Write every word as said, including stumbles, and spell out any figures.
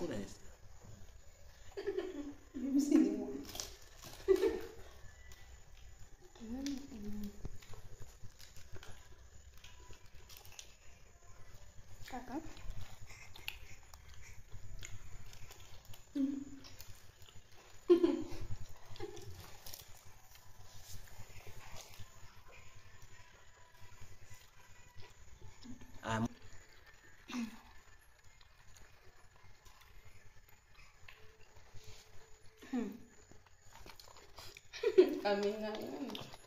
Conestra. Non si muove. Caca. I mean, I mean.